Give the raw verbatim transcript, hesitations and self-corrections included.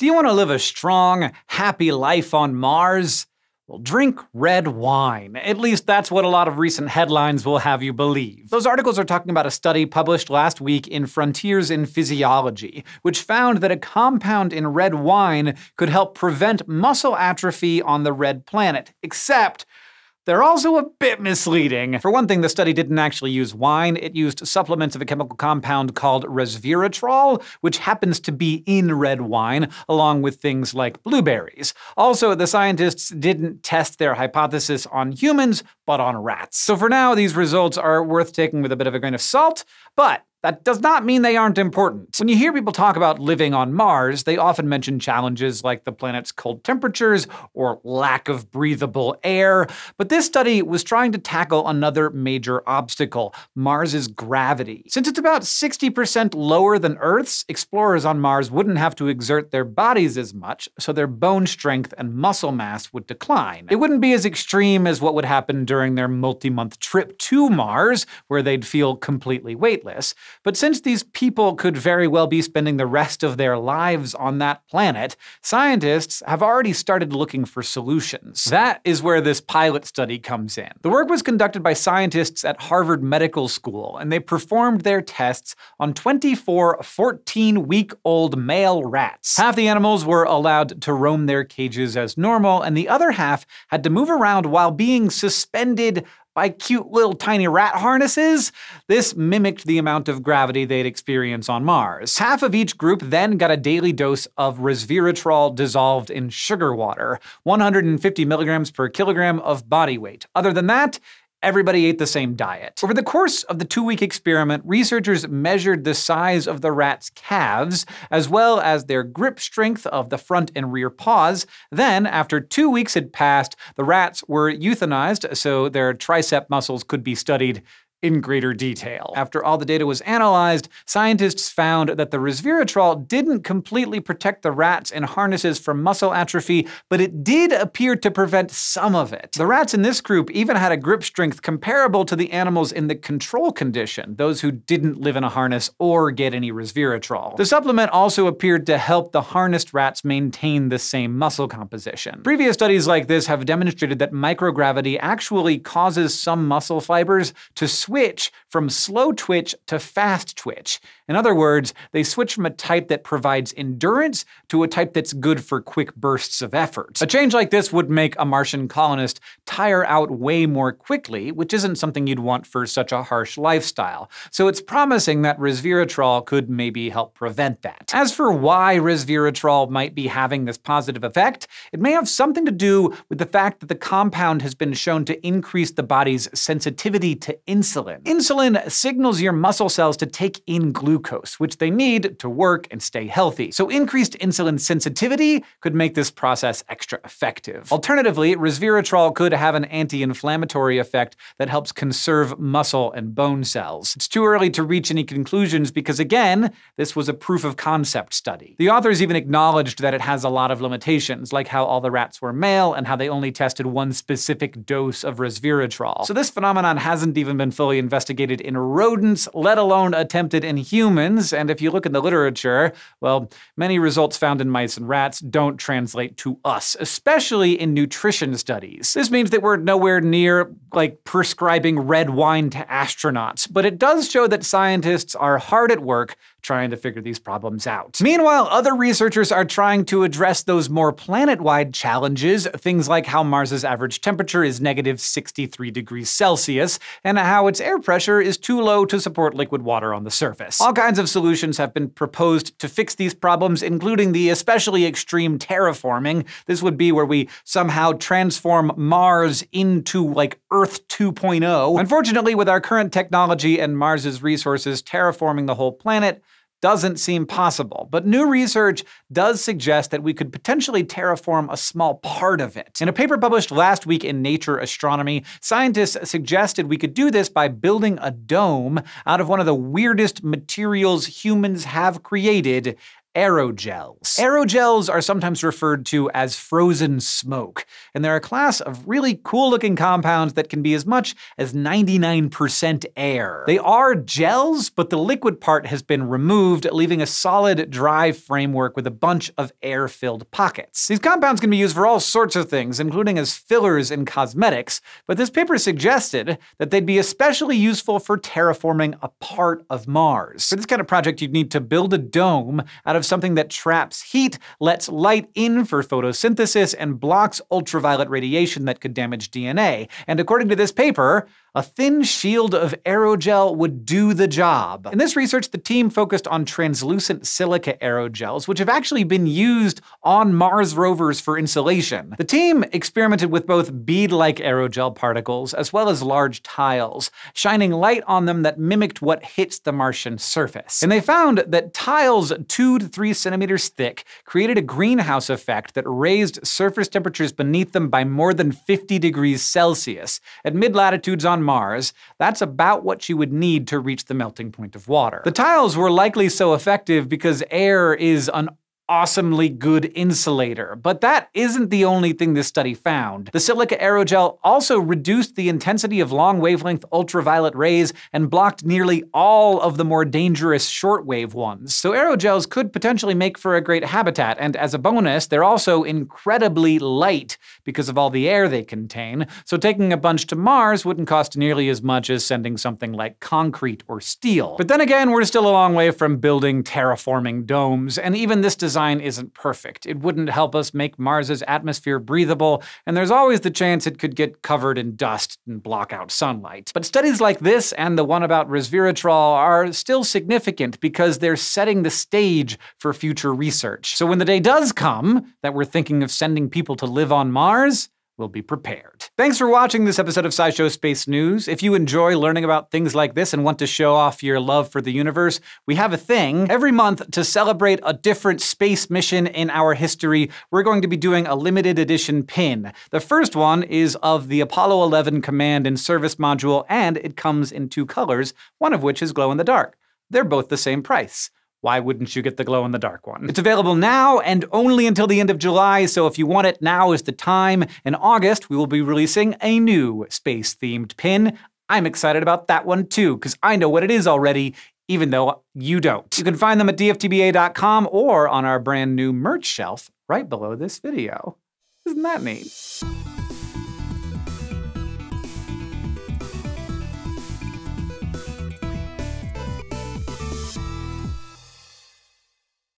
Do you want to live a strong, happy life on Mars? Well, drink red wine. At least that's what a lot of recent headlines will have you believe. Those articles are talking about a study published last week in Frontiers in Physiology, which found that a compound in red wine could help prevent muscle atrophy on the red planet. Except, they're also a bit misleading. For one thing, the study didn't actually use wine. It used supplements of a chemical compound called resveratrol, which happens to be in red wine, along with things like blueberries. Also, the scientists didn't test their hypothesis on humans, but on rats. So for now, these results are worth taking with a bit of a grain of salt, but that does not mean they aren't important. When you hear people talk about living on Mars, they often mention challenges like the planet's cold temperatures or lack of breathable air. But this study was trying to tackle another major obstacle, Mars's gravity. Since it's about sixty percent lower than Earth's, explorers on Mars wouldn't have to exert their bodies as much, so their bone strength and muscle mass would decline. It wouldn't be as extreme as what would happen during their multi-month trip to Mars, where they'd feel completely weightless. But since these people could very well be spending the rest of their lives on that planet, scientists have already started looking for solutions. That is where this pilot study comes in. The work was conducted by scientists at Harvard Medical School, and they performed their tests on twenty-four fourteen-week-old male rats. Half the animals were allowed to roam their cages as normal, and the other half had to move around while being suspended by cute little tiny rat harnesses. This mimicked the amount of gravity they'd experience on Mars. Half of each group then got a daily dose of resveratrol dissolved in sugar water, one hundred fifty milligrams per kilogram of body weight. Other than that, everybody ate the same diet. Over the course of the two-week experiment, researchers measured the size of the rat's calves, as well as their grip strength of the front and rear paws. Then, after two weeks had passed, the rats were euthanized so their tricep muscles could be studied in greater detail. After all the data was analyzed, scientists found that the resveratrol didn't completely protect the rats in harnesses from muscle atrophy, but it did appear to prevent some of it. The rats in this group even had a grip strength comparable to the animals in the control condition, those who didn't live in a harness or get any resveratrol. The supplement also appeared to help the harnessed rats maintain the same muscle composition. Previous studies like this have demonstrated that microgravity actually causes some muscle fibers to switch Switch from slow twitch to fast twitch. In other words, they switch from a type that provides endurance to a type that's good for quick bursts of effort. A change like this would make a Martian colonist tire out way more quickly, which isn't something you'd want for such a harsh lifestyle. So it's promising that resveratrol could maybe help prevent that. As for why resveratrol might be having this positive effect, it may have something to do with the fact that the compound has been shown to increase the body's sensitivity to insulin. Insulin signals your muscle cells to take in glucose, which they need to work and stay healthy. So increased insulin sensitivity could make this process extra effective. Alternatively, resveratrol could have an anti-inflammatory effect that helps conserve muscle and bone cells. It's too early to reach any conclusions because, again, this was a proof of concept study. The authors even acknowledged that it has a lot of limitations, like how all the rats were male and how they only tested one specific dose of resveratrol. So this phenomenon hasn't even been fully investigated in rodents, let alone attempted in humans, and if you look in the literature, well, many results found in mice and rats don't translate to us, especially in nutrition studies. This means that we're nowhere near, like, prescribing red wine to astronauts, but it does show that scientists are hard at work trying to figure these problems out. Meanwhile, other researchers are trying to address those more planet-wide challenges, things like how Mars's average temperature is negative sixty-three degrees Celsius, and how its air pressure is too low to support liquid water on the surface. All kinds of solutions have been proposed to fix these problems, including the especially extreme terraforming. This would be where we somehow transform Mars into, like, Earth two point oh. Unfortunately, with our current technology and Mars's resources, terraforming the whole planet doesn't seem possible, but new research does suggest that we could potentially terraform a small part of it. In a paper published last week in Nature Astronomy, scientists suggested we could do this by building a dome out of one of the weirdest materials humans have created, aerogels. Aerogels are sometimes referred to as frozen smoke, and they're a class of really cool-looking compounds that can be as much as ninety-nine percent air. They are gels, but the liquid part has been removed, leaving a solid, dry framework with a bunch of air-filled pockets. These compounds can be used for all sorts of things, including as fillers in cosmetics, but this paper suggested that they'd be especially useful for terraforming a part of Mars. For this kind of project, you'd need to build a dome out of something that traps heat, lets light in for photosynthesis, and blocks ultraviolet radiation that could damage D N A. And according to this paper, a thin shield of aerogel would do the job. In this research, the team focused on translucent silica aerogels, which have actually been used on Mars rovers for insulation. The team experimented with both bead-like aerogel particles as well as large tiles, shining light on them that mimicked what hits the Martian surface. And they found that tiles two to three centimeters thick created a greenhouse effect that raised surface temperatures beneath them by more than fifty degrees Celsius. At mid-latitudes on Mars, that's about what you would need to reach the melting point of water. The tiles were likely so effective because air is an awesomely good insulator. But that isn't the only thing this study found. The silica aerogel also reduced the intensity of long-wavelength ultraviolet rays and blocked nearly all of the more dangerous shortwave ones. So aerogels could potentially make for a great habitat, and as a bonus, they're also incredibly light because of all the air they contain, so taking a bunch to Mars wouldn't cost nearly as much as sending something like concrete or steel. But then again, we're still a long way from building terraforming domes, and even this design Design isn't perfect. It wouldn't help us make Mars's atmosphere breathable, and there's always the chance it could get covered in dust and block out sunlight. But studies like this and the one about resveratrol are still significant because they're setting the stage for future research. So when the day does come that we're thinking of sending people to live on Mars, we'll be prepared. Thanks for watching this episode of SciShow Space News. If you enjoy learning about things like this and want to show off your love for the universe, we have a thing. Every month, to celebrate a different space mission in our history, we're going to be doing a limited edition pin. The first one is of the Apollo eleven command and service module, and it comes in two colors, one of which is glow-in-the-dark. They're both the same price. Why wouldn't you get the glow-in-the-dark one? It's available now and only until the end of July, so if you want it, now is the time. In August, we will be releasing a new space-themed pin. I'm excited about that one, too, because I know what it is already, even though you don't. You can find them at D F T B A dot com or on our brand new merch shelf right below this video. Isn't that neat?